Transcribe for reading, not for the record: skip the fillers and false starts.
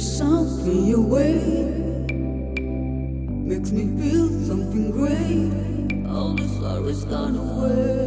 push something away, makes me feel something great. All the sorrows gone away.